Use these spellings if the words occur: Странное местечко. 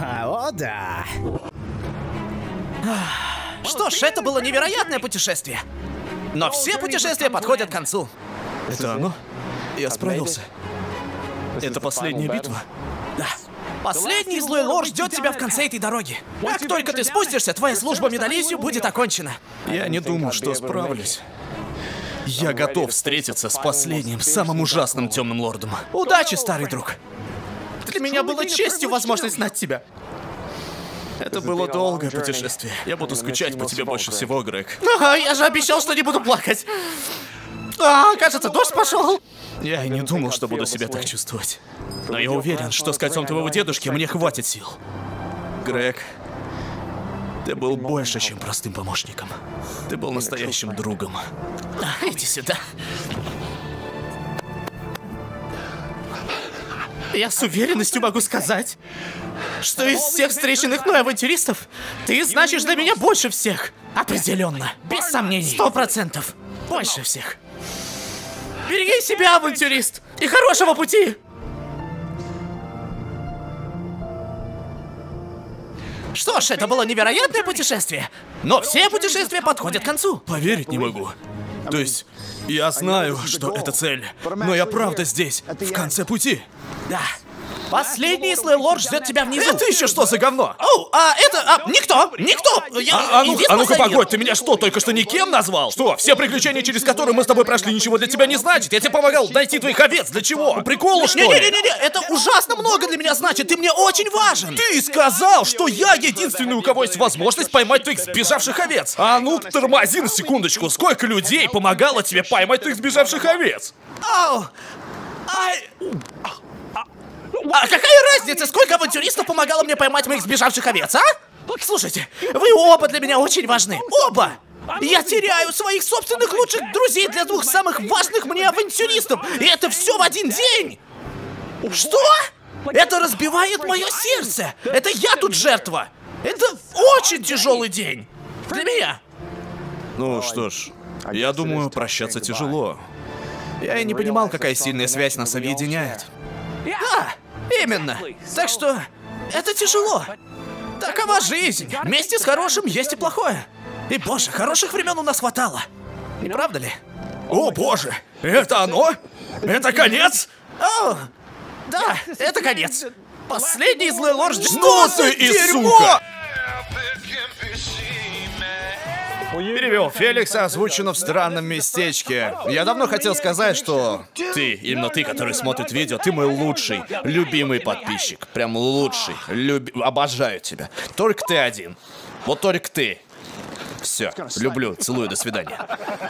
О, да. Что ж, это было невероятное путешествие. Но все путешествия подходят к концу. Танго, я справился. Это последняя битва. Да. Последний злой лор ждет тебя в конце этой дороги. Как только ты спустишься, твоя служба медалистью будет окончена. Я не думал, что справлюсь. Я готов встретиться с последним, самым ужасным темным лордом. Удачи, старый друг. Для меня было честью возможность знать тебя. Это было долгое путешествие. Я буду скучать по тебе больше всего, Грег. Ага, я же обещал, что не буду плакать. А, кажется, дождь пошел. Я и не думал, что буду себя так чувствовать. Но я уверен, что с кольцом твоего дедушки мне хватит сил. Грег, ты был больше, чем простым помощником. Ты был настоящим другом. А, иди сюда. Я с уверенностью могу сказать, что из всех встреченных мной авантюристов ты значишь для меня больше всех. Определенно. Без сомнений. 100%. Больше всех. Береги себя, авантюрист! И хорошего пути! Что ж, это было невероятное путешествие. Но все путешествия подходят к концу. Поверить не могу. То есть, я знаю, что это цель. Но я правда здесь, в конце пути. Да. Последний слой лор ждет тебя внизу. Это еще что за говно? Оу, а это... А, никто! Никто! А ну-ка, погодь, ты меня что, только что никем назвал? Что, все приключения, через которые мы с тобой прошли, ничего для тебя не значит? Я тебе помогал найти твоих овец, для чего? По приколу, что ли? Не-не-не, это ужасно много для меня значит, ты мне очень важен. Ты сказал, что я единственный, у кого есть возможность поймать твоих сбежавших овец. А ну-ка, тормози на секундочку, сколько людей помогало тебе поймать твоих сбежавших овец? Оу! А какая разница, сколько авантюристов помогало мне поймать моих сбежавших овец, а? Слушайте, вы оба для меня очень важны. Оба! Я теряю своих собственных лучших друзей для двух самых важных мне авантюристов. И это все в один день! Что? Это разбивает мое сердце. Это я тут жертва. Это очень тяжелый день. Для меня. Ну что ж, я думаю, прощаться тяжело. Я и не понимал, какая сильная связь нас объединяет. Да, именно. Так что это тяжело. Такова жизнь. Вместе с хорошим есть и плохое. И, боже, хороших времен у нас хватало. Не правда ли? О, боже, это оно? Это конец? О, да, это конец. Последний злой лорд ждет. Что ты, и сука! Перевел Феликса, озвучено в странном местечке. Я давно хотел сказать, что ты, именно ты, который смотрит видео, ты мой лучший, любимый подписчик. Прям лучший. Обожаю тебя. Только ты один. Вот только ты. Все. Люблю, целую, до свидания.